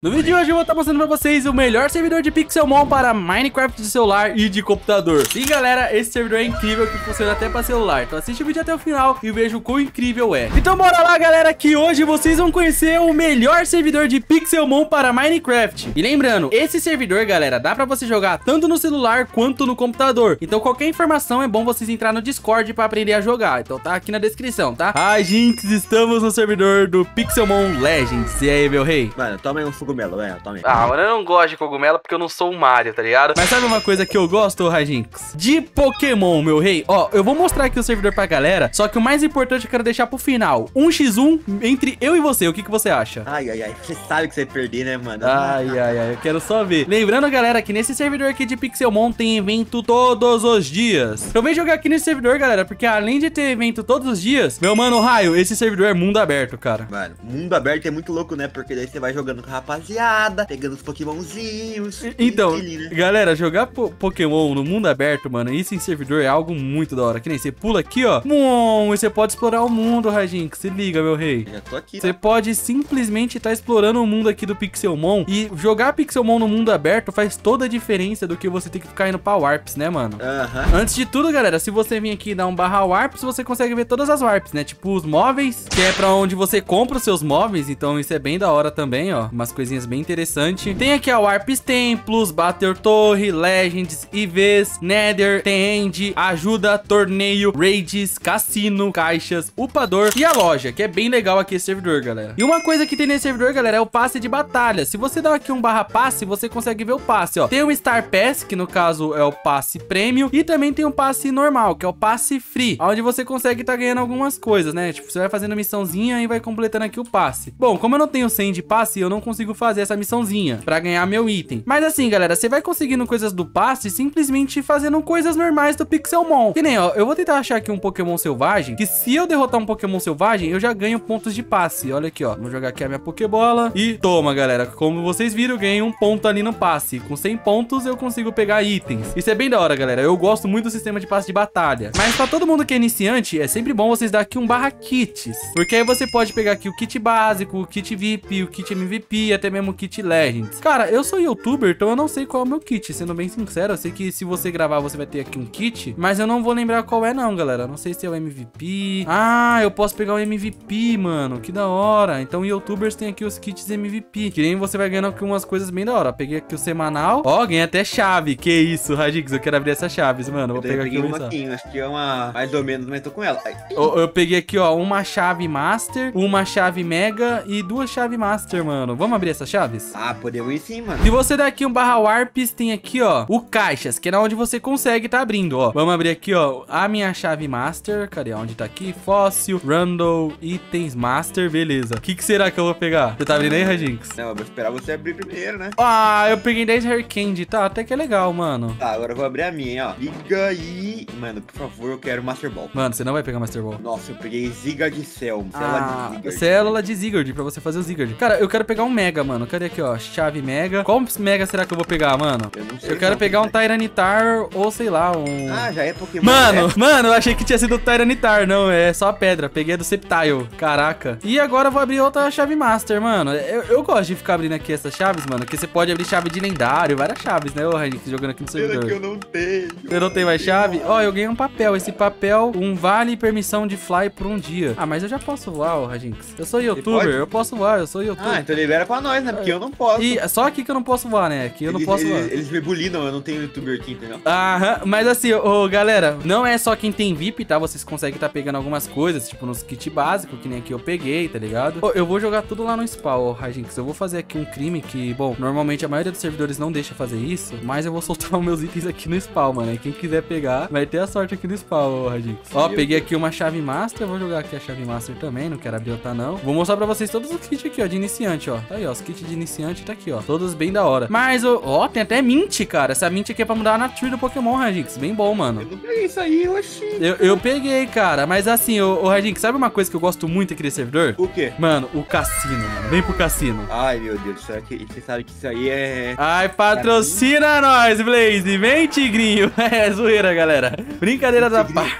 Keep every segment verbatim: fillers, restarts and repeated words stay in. No vídeo de hoje eu vou estar mostrando pra vocês o melhor servidor de Pixelmon para Minecraft de celular e de computador. Sim, galera, esse servidor é incrível, que funciona até pra celular. Então assiste o vídeo até o final e veja o quão incrível é. Então bora lá, galera, que hoje vocês vão conhecer o melhor servidor de Pixelmon para Minecraft. E lembrando, esse servidor, galera, dá pra você jogar tanto no celular quanto no computador. Então qualquer informação é bom vocês entrar no Discord pra aprender a jogar. Então tá aqui na descrição, tá? Ai, gente, estamos no servidor do Pixelmon Legends. E aí, meu rei? Mano, toma aí um cogumelo, é, também. Ah, mano, eu não gosto de cogumelo porque eu não sou o Mario, tá ligado? Mas sabe uma coisa que eu gosto, Rajinx? De Pokémon, meu rei. Ó, eu vou mostrar aqui o servidor pra galera, só que o mais importante eu quero deixar pro final. um contra um entre eu e você. O que que você acha? Ai, ai, ai. Você sabe que você vai perder, né, mano? Ai, ai, ai. Eu quero só ver. Lembrando, galera, que nesse servidor aqui de Pixelmon tem evento todos os dias. Eu venho jogar aqui nesse servidor, galera, porque além de ter evento todos os dias, meu mano, Raio, esse servidor é mundo aberto, cara. Mano, mundo aberto é muito louco, né? Porque daí você vai jogando com a rapaz rapaziada, pegando os pokémonzinhos. Então, ali, né? Galera, jogar po Pokémon no mundo aberto, mano, isso em servidor é algo muito da hora. Que nem você pula aqui, ó. Bom, você pode explorar o mundo, Rajinx. Se liga, meu rei. Eu já tô aqui. Você pode simplesmente estar tá explorando o mundo aqui do Pixelmon. E jogar Pixelmon no mundo aberto faz toda a diferença do que você ter que ficar indo pra Warps, né, mano? Uh-huh. Antes de tudo, galera, se você vir aqui e dar um barra Warps, você consegue ver todas as Warps, né? Tipo os móveis, que é pra onde você compra os seus móveis. Então, isso é bem da hora também, ó. Umas coisas bem interessante. Tem aqui a Arpes Templos, Battle Torre, Legends, I Vs, Nether, Tend, Ajuda, Torneio, Raids, Cassino, Caixas, Upador e a loja, que é bem legal aqui esse servidor, galera. E uma coisa que tem nesse servidor, galera, é o passe de batalha. Se você dá aqui um barra passe, você consegue ver o passe, ó. Tem o Star Pass, que no caso é o passe prêmio, e também tem o passe normal, que é o passe free, onde você consegue tá ganhando algumas coisas, né? Tipo, você vai fazendo missãozinha e vai completando aqui o passe. Bom, como eu não tenho cem de passe, eu não consigo fazer essa missãozinha pra ganhar meu item. Mas assim, galera, você vai conseguindo coisas do passe simplesmente fazendo coisas normais do Pixelmon. Que nem, ó, eu vou tentar achar aqui um Pokémon selvagem, que se eu derrotar um Pokémon selvagem, eu já ganho pontos de passe. Olha aqui, ó. Vou jogar aqui a minha Pokébola e toma, galera. Como vocês viram, eu ganhei um ponto ali no passe. Com cem pontos, eu consigo pegar itens. Isso é bem da hora, galera. Eu gosto muito do sistema de passe de batalha. Mas pra todo mundo que é iniciante, é sempre bom vocês dar aqui um barra kits, porque aí você pode pegar aqui o kit básico, o kit V I P, o kit M V P, até mesmo kit Legends. Cara, eu sou youtuber, então eu não sei qual é o meu kit, sendo bem sincero. Eu sei que se você gravar, você vai ter aqui um kit, mas eu não vou lembrar qual é não, galera. Não sei se é o M V P. Ah, eu posso pegar o M V P, mano. Que da hora. Então, youtubers tem aqui os kits M V P, que nem você vai ganhando aqui umas coisas bem da hora. Peguei aqui o semanal. Ó, ganhei até chave. Que isso, Rajinx. Eu quero abrir essas chaves, mano. Vou eu pegar aqui uma aqui, acho que é uma... mais ou menos, mas tô com ela. Eu, eu peguei aqui, ó, uma chave Master, uma chave Mega e duas chaves Master, mano. Vamos abrir essas chaves? Ah, podemos ir sim, mano. Se você der aqui um barra Warps, tem aqui, ó, o Caixas, que é onde você consegue tá abrindo, ó. Vamos abrir aqui, ó, a minha chave Master. Cadê? Onde tá aqui? Fóssil, Randall, Itens Master. Beleza. O que, que será que eu vou pegar? Você tá abrindo aí, Rajinx? Não, eu vou esperar você abrir primeiro, né? Ah, eu peguei dez Hair Candy. Tá, até que é legal, mano. Tá, agora eu vou abrir a minha, hein, ó. Liga aí. Mano, por favor, eu quero Master Ball. Mano, você não vai pegar Master Ball. Nossa, eu peguei Zygarde Cell. Ah, de Zygarde. Célula de Zygarde, pra você fazer o Zygarde. Cara, eu quero pegar um Mega, mano. Cadê aqui, ó? Chave Mega. Qual Mega será que eu vou pegar, mano? Eu não sei. Eu quero não, pegar um Tyranitar ou, sei lá, um... Ah, já é Pokémon. Mano, né? Mano, eu achei que tinha sido o Tyranitar. Não, é só a pedra. Peguei a do Sceptile. Caraca. E agora eu vou abrir outra chave Master, mano. Eu, eu gosto de ficar abrindo aqui essas chaves, mano, porque você pode abrir chave de lendário, várias chaves, né, ô Rajinx, jogando aqui no servidor. Que eu não tenho. Eu não tenho mais chave? Ó, oh, eu ganhei um papel. Esse papel, um vale e permissão de fly por um dia. Ah, mas eu já posso voar, ô Rajinx. Eu sou youtuber, eu posso voar, eu sou youtuber. Ah, então libera pra nós, né, porque eu não posso. E só aqui que eu não posso voar, né? Aqui eu eles, não posso eles, voar. Eles me bulinam, eu não tenho youtuber aqui, entendeu? Aham, mas assim, ô, oh, galera, não é só quem tem V I P, tá? Vocês conseguem estar tá pegando algumas coisas, tipo nos kit básico, que nem aqui eu peguei, tá ligado? Oh, eu vou jogar tudo lá no spawn, ô, oh, Rajinx. Eu vou fazer aqui um crime que, bom, normalmente a maioria dos servidores não deixa fazer isso, mas eu vou soltar os meus itens aqui no spawn, mano. E quem quiser pegar, vai ter a sorte aqui no spawn, ô, oh, Rajinx. Ó, oh, peguei aqui uma chave Master, vou jogar aqui a chave Master também, não quero abrir outra não. Vou mostrar pra vocês todos os kits aqui, ó, de iniciante, ó. Tá aí, ó, os kits de iniciante tá aqui, ó. Todos bem da hora. Mas, ó, ó, tem até mint, cara. Essa mint aqui é pra mudar a nature do Pokémon, Rajinx. Bem bom, mano. Eu não peguei isso aí, eu achei. Eu, eu peguei, cara. Mas assim, ô, ô Rajinx, sabe uma coisa que eu gosto muito aqui desse servidor? O quê? Mano, o Cassino, mano. Vem pro Cassino. Ai, meu Deus, será que você sabe que isso aí é... Ai, patrocina nós, Blaze. Vem, tigrinho. É, zoeira, galera. Brincadeira da parte.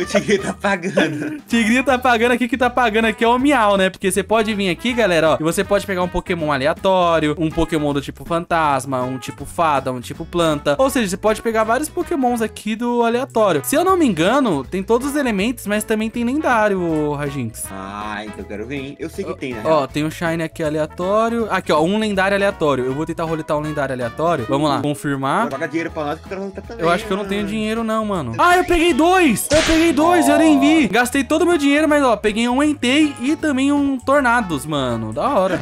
O Tigrinho tá pagando. Tigrinho tá pagando aqui, que tá pagando aqui é o Miau, né? Porque você pode vir aqui, galera, ó, e você pode pegar um Pokémon aleatório, um Pokémon do tipo fantasma, um tipo fada, um tipo planta. Ou seja, você pode pegar vários Pokémons aqui do aleatório. Se eu não me engano, tem todos os elementos, mas também tem lendário, Rajinx. Ah, então eu quero ver, hein? Eu sei que ó, tem, né? Ó, tem um Shiny aqui aleatório. Aqui, ó, um lendário aleatório. Eu vou tentar roletar um lendário aleatório. Vamos lá, confirmar. Paga dinheiro pra nós que eu tô também. Eu acho que eu não tenho dinheiro, não, mano. Ah, eu peguei dois! Eu peguei dois, oh. eu nem vi. Gastei todo o meu dinheiro, mas, ó, peguei um Entei e também um Tornados, mano. Da hora.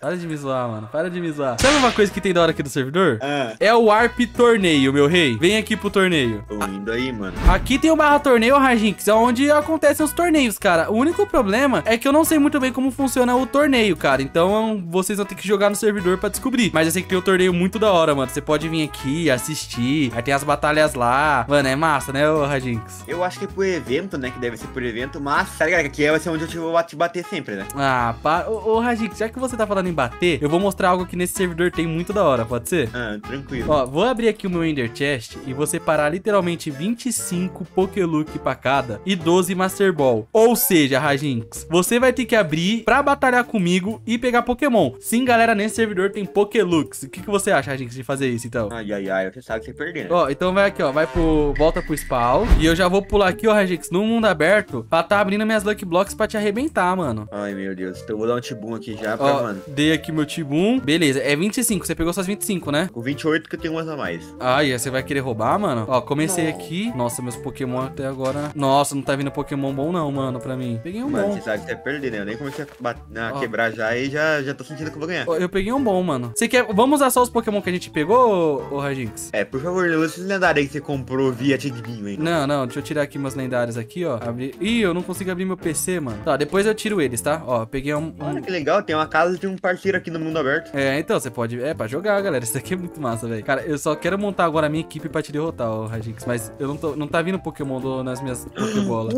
Para de me zoar, mano. Para de me zoar. Sabe uma coisa que tem da hora aqui do servidor? Ah. É o Arpes Torneio, meu rei. Vem aqui pro torneio. Tô indo aí, mano. Aqui tem o barra torneio, Rajinx, onde acontecem os torneios, cara. O único problema é que eu não sei muito bem como funciona o torneio, cara. Então, vocês vão ter que jogar no servidor pra descobrir. Mas eu sei que tem um torneio muito da hora, mano. Você pode vir aqui, assistir. Aí tem as batalhas lá. Mano, é massa, né, ô Rajinx? Eu acho que é por evento, né? Que deve ser por evento. Mas, sabe, galera, que vai ser onde eu te vou te bater sempre, né? Ah, para. Ô, ô, Rajinx, já que você tá falando em bater, eu vou mostrar algo que nesse servidor tem muito da hora, pode ser? Ah, tranquilo. Ó, vou abrir aqui o meu Ender Chest e vou separar literalmente vinte e cinco Pokélux pra cada e doze Master Ball. Ou seja, Rajinx, você vai ter que abrir pra batalhar comigo e pegar Pokémon. Sim, galera, nesse servidor tem Pokélux. O que, que você acha, Rajinx, de fazer isso, então? Ai, ai, ai, você sabe que você perdeu. Ó, então vai aqui, ó, vai pro... volta pro spawn e eu já vou pular aqui, ó, Rajinx, no mundo aberto pra tá abrindo minhas Lucky Blocks pra te arrebentar, mano. Ai, meu Deus. Então eu vou dar um tibum aqui já pra, ó, mano. Dei aqui meu Tibum. Beleza, é vinte e cinco. Você pegou suas vinte e cinco, né? Com vinte e oito que eu tenho umas a mais. Ai, você vai querer roubar, mano? Ó, comecei não. aqui. Nossa, meus Pokémon até agora... Nossa, não tá vindo Pokémon bom não, mano, pra mim. Peguei um mano, bom. Mano, você sabe que você vai perder, né? Eu nem comecei a bat... não, quebrar já e já, já tô sentindo que eu vou ganhar. Ó, eu peguei um bom, mano. Você quer... Vamos usar só os Pokémon que a gente pegou, ô Rajinx? É, por favor, não esses lendários que você comprou via Tigrinho, hein? Não, não. Deixa eu tirar aqui meus lendários aqui, ó. Abrir... Ih, eu não consigo abrir meu P C, mano. Tá, depois eu tiro eles, tá? Ó, peguei um... Olha um... que legal, tem uma casa de um parceiro aqui no mundo aberto. É, então, você pode... É, pra jogar, galera. Isso aqui é muito massa, velho. Cara, eu só quero montar agora a minha equipe pra te derrotar, ó, Rajinx. Mas eu não tô... Não tá vindo Pokémon do... nas minhas Pokébolas.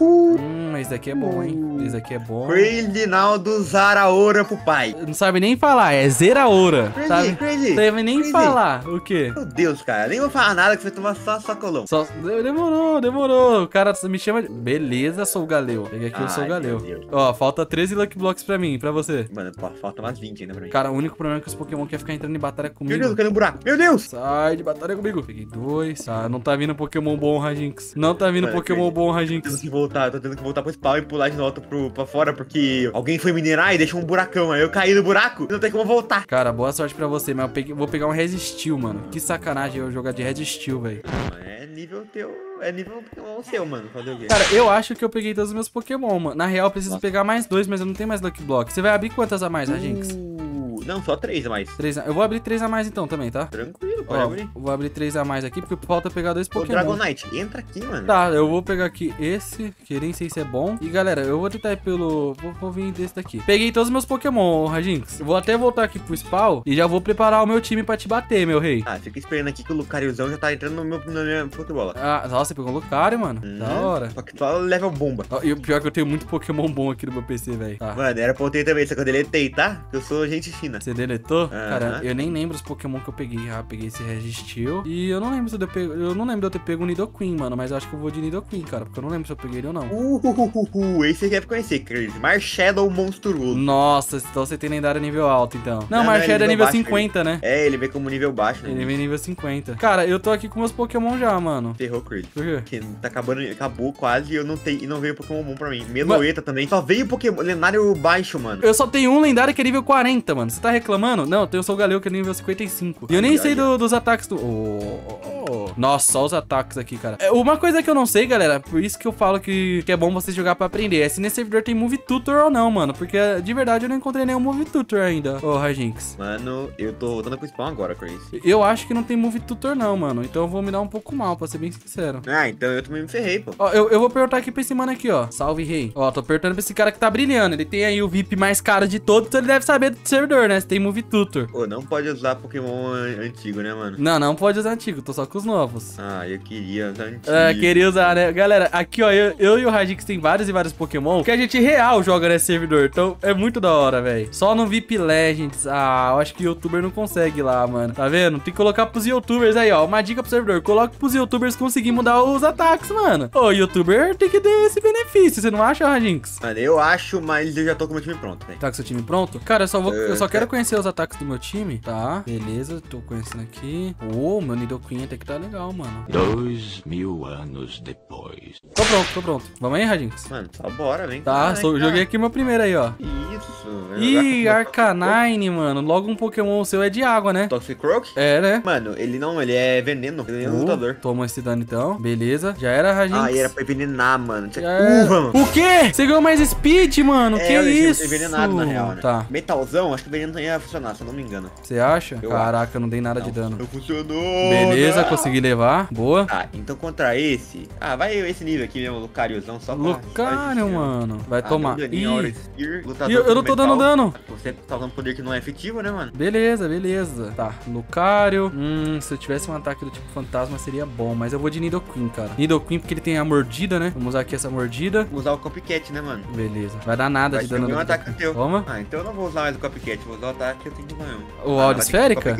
Hum, esse daqui é bom, hein? Esse daqui é bom. Reginaldo Zeraora pro pai. Não sabe nem falar. É Zeraora. Crazy, sabe? Crazy. Não sabe nem crazy. falar. O quê? Meu Deus, cara. Nem vou falar nada que você tomar só sacolão. Só... Demorou, demorou. O cara me chama de... Beleza, Solgaleo. Peguei aqui Ai, o Solgaleo. Ó, falta treze Lucky Blocks pra mim, pra você. Mano, falta umas vinte ainda pra mim. Cara, o único problema é que os Pokémon querem ficar entrando em batalha comigo. Meu Deus, eu quero um buraco. Meu Deus! Sai de batalha comigo. Peguei dois. Ah, não tá vindo Pokémon bom, Rajinx. Não tá vindo mano, Pokémon eu... bom, Rajinx. Eu tô tendo que voltar, tô tendo que voltar pro spawn e pular de volta pro, pra fora, porque alguém foi minerar e deixou um buracão. Aí eu caí no buraco e não tem como voltar. Cara, boa sorte pra você, mas eu peguei, vou pegar um Red Steel, mano. Que sacanagem eu jogar de Red Steel, velho. É nível teu. É nível Pokémon seu, mano. Fazer o quê? Cara, eu acho que eu peguei todos os meus Pokémon, mano. Na real, eu preciso Nossa. pegar mais dois, mas eu não tenho mais Lucky Block. Você vai abrir quantas a mais, né, Jinx? Uh, não, só três a mais. Três a... Eu vou abrir três a mais então também, tá? Tranquilo, pode Ó, abrir. Vou abrir três a mais aqui, porque falta pegar dois Pokémon. Ô, Dragonite, entra aqui, mano. Tá, eu vou pegar aqui esse, que nem sei se é bom. E, galera, eu vou tentar ir pelo... Vou, vou vir desse daqui. Peguei todos os meus Pokémon, Rajinx. Eu vou até voltar aqui pro spawn e já vou preparar o meu time pra te bater, meu rei. Ah, fica esperando aqui que o Lucariozão já tá entrando no meu... na minha futebola. Ah, nossa. Você pegou o Lucario, mano. Hum, da hora. Só que só level bomba. E o pior é que eu tenho muito Pokémon bom aqui no meu P C, velho. Tá. Mano, era pra eu ter também, só que eu deletei, tá? Eu sou gente fina. Você deletou? Uh -huh. Cara, eu nem lembro os Pokémon que eu peguei. Ah, eu peguei esse Registil. E eu não lembro se eu, pe... eu não lembro de eu ter pego o Nidoqueen, mano. Mas eu acho que eu vou de Nidoqueen, cara. Porque eu não lembro se eu peguei ele ou não. Uh, uh, uh, uh, uh. Esse aqui é pra conhecer, Chris. Marshadow monstruoso. Nossa, então você tem lendário nível alto, então. Não, não Marshadow é nível, é nível baixo, cinquenta, ele... né? É, ele veio como nível baixo, né? Ele veio nível cinquenta. Cara, eu tô aqui com meus Pokémon já, mano. Ferrou, Chris. Porque tá acabando, acabou quase e eu não tenho, e não veio Pokémon bom pra mim. Meloeta também. Só veio Pokémon lendário baixo, mano. Eu só tenho um lendário que é nível quarenta, mano. Você tá reclamando? Não, eu tenho o Solgaleo que é nível cinquenta e cinco. E eu nem ai, sei ai, do, dos ataques do... Oh. Nossa, só os ataques aqui, cara. É, uma coisa que eu não sei, galera, por isso que eu falo que, que é bom você jogar pra aprender, é se nesse servidor tem Move Tutor ou não, mano. Porque, de verdade, eu não encontrei nenhum Move Tutor ainda, ô, Rajinx. Mano, eu tô voltando pro spawn agora, Chris. Eu acho que não tem Move Tutor não, mano. Então eu vou me dar um pouco mal, pra ser bem sincero. Ah, então eu também me ferrei, pô. Ó, eu, eu vou perguntar aqui pra esse mano aqui, ó. Salve, rei. Ó, tô perguntando pra esse cara que tá brilhando. Ele tem aí o V I P mais caro de todos, então ele deve saber do servidor, né? Se tem Move Tutor. Pô, não pode usar Pokémon antigo, né, mano? Não, não pode usar antigo. Tô só com os novos. Ah, eu queria usar antigo. Ah, queria usar, né? Galera, aqui, ó, eu, eu e o Rajinx tem vários e vários Pokémon que a gente real joga nesse servidor. Então, é muito da hora, velho. Só no V I P Legends. Ah, eu acho que youtuber não consegue lá, mano. Tá vendo? Tem que colocar pros youtubers aí, ó. Uma dica pro servidor. Coloca pros youtubers conseguir mudar os ataques, mano. Ô, youtuber tem que ter esse benefício. Você não acha, Rajinx? Mano, eu acho, mas eu já tô com o meu time pronto, velho. Tá com o seu time pronto? Cara, eu só, vou, eu só quero conhecer os ataques do meu time. Tá, beleza. Tô conhecendo aqui. Ô, oh, meu Nidoqueen até que tá legal, mano. Dois mil anos depois. Tô pronto, tô pronto. Vamos aí, Rajinx? Mano, tá, bora, vem. Tá, só, joguei aqui meu primeiro aí, ó. Isso. Ih, Arcanine, mano. Logo um Pokémon seu é de água, né? Toxicroak? É, né? Mano, ele não, ele é veneno. Ele é uh, lutador. Toma esse dano, então. Beleza. Já era, Rajinx. Ah, era pra envenenar, mano. Tinha... Uh, mano. O quê? Você ganhou mais speed, mano? É, que eu isso? Envenenado, na real, né? Tá. Metalzão, acho que o veneno não ia funcionar, se eu não me engano. Você acha? Eu Caraca, acho. Não dei nada não, de dano. Não funcionou. Beleza, não. Consegui levar. Boa. Ah, então contra esse... Ah, vai esse nível aqui mesmo, Lucariozão, só pra... Lucario, mano. Vai ah, tomar. Ih, eu, eu não tô dando dano. Você tá usando poder que não é efetivo, né, mano? Beleza, beleza. Tá, Lucario. Hum, se eu tivesse um ataque do tipo fantasma seria bom, mas eu vou de Nidoqueen, cara. Nidoqueen porque ele tem a mordida, né? Vamos usar aqui essa mordida. Vou usar o Copycat, né, mano? Beleza. Vai dar nada vai de dano. Vai um ataque teu. Toma. Ah, então eu não vou usar mais o Copycat. Vou usar o ataque que eu tenho que ganhar. O áudio esférica?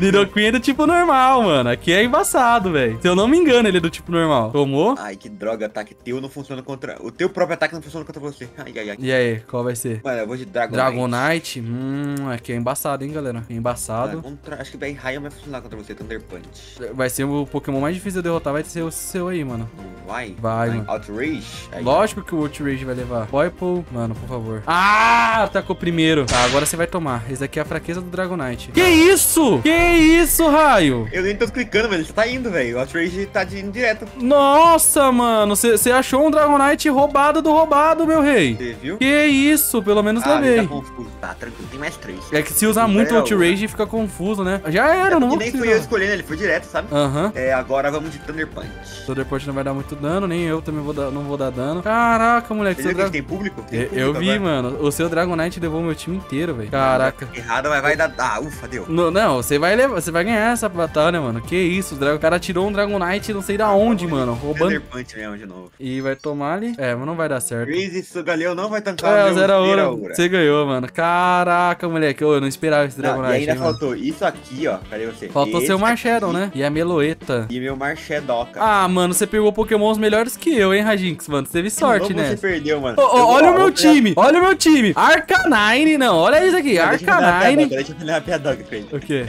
Nidoqueen é do tipo normal, mano. Aqui é embaçado, velho. Se eu não me engano, ele é do tipo normal. Tomou. Ai, que droga. Ataque teu não funciona contra... O teu próprio ataque não funciona contra você. Ai, ai, ai. E aí, qual vai ser? Mano, eu vou de Dragonite. Dragonite? Hum, aqui é embaçado, hein, galera. É embaçado. Ah, contra... Acho que daí Raio vai funcionar contra você, Thunder Punch. Vai ser o Pokémon mais difícil de derrotar. Vai ser o seu aí, mano. Vai? Vai, mano. Outrage? Aí, lógico que o Outrage vai levar. Poipole. Mano, por favor. Ah, atacou primeiro. Tá, agora você vai tomar. Esse aqui é a fraqueza do Dragonite. Que isso? Que isso, Raio? Eu nem tô clicando, mas ele tá indo, velho. O Outrage tá indo direto. Nossa, mano. Você achou um Dragonite roubado do roubado, meu rei. Você viu? Que isso? Pelo menos ah, levei. Tá confuso. Tá, tranquilo. Tem mais três. É que se usar não muito o Outrage, fica confuso, né? Já era, é, não vou nem fui eu escolhendo. Ele foi direto, sabe? Aham. Uhum. É, agora vamos de Thunder Punch. Thunder Punch não vai dar muito dano. Nem eu também vou dar, não vou dar dano. Caraca, moleque. Você dra... tem público? Tem eu, público eu vi, agora. Mano. O seu Dragonite levou meu time inteiro, velho. Caraca. Errado, mas vai dar... Ah, ufa, deu. Não, não você vai levar, você vai ganhar essa batalha, né, mano? Que isso, o cara tirou um Dragonite não sei da onde, ah, mano. Roubando. Thunder Punch mesmo de novo. E vai tomar ali. É, mas não vai dar certo. Crazy, Solgaleo não vai tancar. É, o Zeraora. Você ganhou, mano. Caraca, moleque. Eu não esperava esse Dragonite. Não, e ainda hein, faltou mano. Isso aqui, ó. Cadê você? Faltou esse seu Marshadow, né? E a Meloeta. E meu Marshadow, cara. Ah, mano, você pegou Pokémon os melhores que eu, hein, Rajinx, mano. Você teve sorte, né? Você perdeu, mano. Oh, oh, olha vou, o meu time. Olha o meu time. Arcanine, não. Olha isso aqui. Arcanine. Deixa eu fazer uma piadoca com ele. O quê?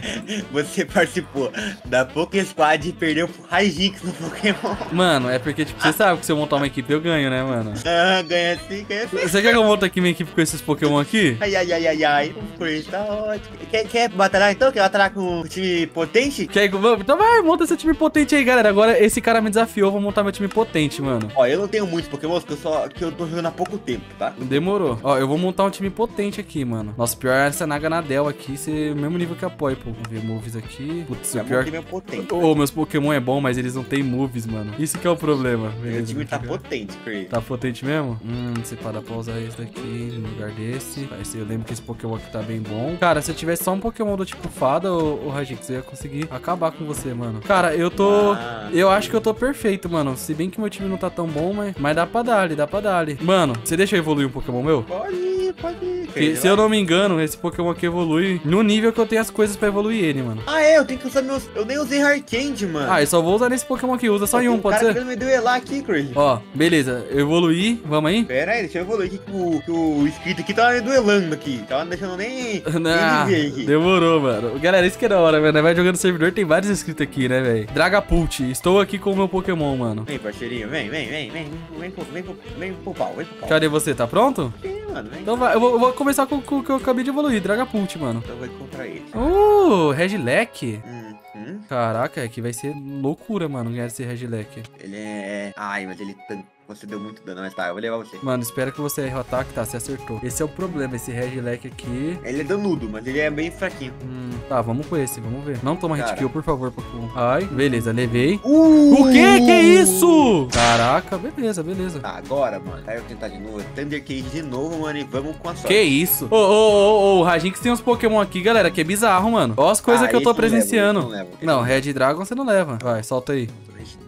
Você participou da Poké Squad e perdeu pro Rajinx no Pokémon. Mano, é porque, tipo, você sabe que se eu montar uma equipe, eu ganho, né, mano? Ah, ganha sim, ganha sim. Você quer que eu monte aqui minha equipe com esses Pokémon aqui? Ai, ai, ai, ai, ai. Por isso tá ótimo. Quer, quer batalhar então? Quer batalhar com um time potente? Quer, então vai, monta seu time potente aí, galera. Agora esse cara me desafiou, vou montar meu time potente, mano. Ó, eu não tenho muitos Pokémon, que eu só que eu tô jogando há pouco tempo, tá? Demorou. Ó, eu vou montar um time potente aqui, mano. Nossa, o pior é essa Naga Nadel aqui, esse mesmo nível que apoio, pô. Vamos ver moves aqui. Putz, o pior... é potente. Ô, oh, meus Pokémon é bom, mas eles não tem moves, mano. Isso que é o problema. Beleza, meu time tá legal. Potente, Craig. Tá potente mesmo? Hum, você para pra usar esse daqui no lugar desse. Eu lembro que esse Pokémon aqui tá bem bom. Cara, se eu tivesse só um Pokémon do tipo fada, o Rajinx, eu ia conseguir acabar com você, mano. Cara, eu tô... Ah, eu acho que eu tô perfeito, mano. Se bem que meu time não tá tão bom, mas, mas dá pra dar ali, dá pra dar ali. Mano, você deixa eu evoluir um Pokémon meu? Pode ir, pode ir. Que, se eu não me engano, esse Pokémon aqui evolui no nível que eu tenho as coisas pra evoluir ele, mano. Ah, é? Eu tenho que usar meus... Eu nem usei Arcand, mano. Ah, eu só vou usar nesse Pokémon aqui. Usa só em um, pode ser? O cara querendo me duelar aqui, Crazy. Ó, beleza. Evoluir. Vamos aí? Pera aí, deixa eu evoluir aqui que o, que o inscrito aqui tá me duelando aqui. Tava deixando nem... Nah, nem aqui. Demorou, mano. Galera, isso que é da hora, velho. Vai jogando no servidor, tem vários inscritos aqui, né, velho? Dragapult. Estou aqui com o meu Pokémon, mano. Vem, parceirinho. Vem, vem, vem. Vem, vem, pro, vem, pro, vem pro pau, vem pro pau. Cadê você? Tá pronto? Sim, mano. Vem. Então vai, eu vou, eu vou começar com o que eu acabei de evoluir. Dragapult, mano. Então vai contra ele. Uh, Regileque. Hum. Hum? Caraca, aqui vai ser loucura, mano, ganhar esse Regileque. Ele é... Ai, mas ele tanca. Você deu muito dano, mas tá, eu vou levar você. Mano, espero que você erre o ataque, tá? Você acertou. Esse é o problema, esse Regileque aqui. Ele é danudo, mas ele é bem fraquinho. Hum, tá, vamos com esse, vamos ver. Não toma hit kill, por favor, Pokémon. Ai, beleza, levei. Uh! O quê? Que isso? Caraca, beleza, beleza. Tá, agora, mano. Tá, eu tentar de novo. Thunder Cage de novo, mano, e vamos com a sorte. Que isso? Ô, ô, ô, ô, Rajinx tem uns Pokémon aqui, galera, que é bizarro, mano. Olha as coisas ah, que eu tô presenciando. Não, leva, não, leva, não Red Dragon você não leva. Vai, solta aí.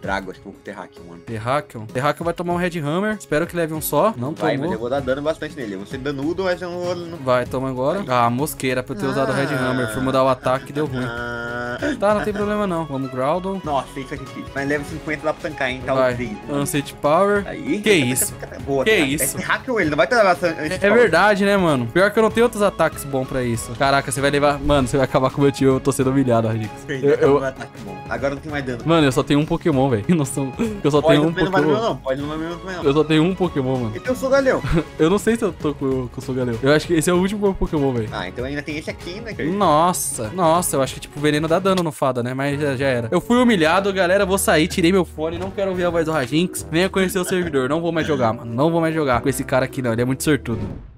Drago, acho que eu vou com o Terrakion, mano. Terrakion? Terrakion vai tomar um Red Hammer. Espero que leve um só. Não vai, tomou. Mas eu vou dar dano bastante nele. Eu vou ser danudo, mas eu não vou... Não... Vai, toma agora. Aí. Ah, mosqueira pra eu ter ah. usado o Red Hammer. Fui mudar o ataque e deu ruim. Ah. Tá, não tem problema não. Vamos Groudon. Nossa, isso é difícil. Mas leva cinquenta lá pra tancar, hein? Tá o três. Ancient Power. Aí. Que isso? Boa, que cara. Isso? É Terrakion, ele não vai ter levado Ancient Power. É verdade, né, mano? Pior que eu não tenho outros ataques bons pra isso. Caraca, você vai levar... Mano, você vai acabar com o meu tio. Eu tô sendo humilhado, Rajinx. Eu, eu... Agora não tem mais dano. Mano, eu só tenho um Pokémon. Véio. Noção. Eu só pode tenho um Pokémon. Não meu, não. Pode não meu, não. Eu só tenho um Pokémon, mano. Então eu sou Solgaleo. Eu não sei se eu tô com, com o Solgaleo. Eu acho que esse é o último Pokémon, velho. Ah, então ainda tem esse aqui, né? Nossa. Nossa, eu acho que tipo, o veneno dá dano no fada, né? Mas já, já era. Eu fui humilhado, galera. Vou sair, tirei meu fone. Não quero ouvir a voz do Rajinx. Venha conhecer o servidor. Não vou mais jogar, mano. Não vou mais jogar com esse cara aqui, não. Ele é muito sortudo.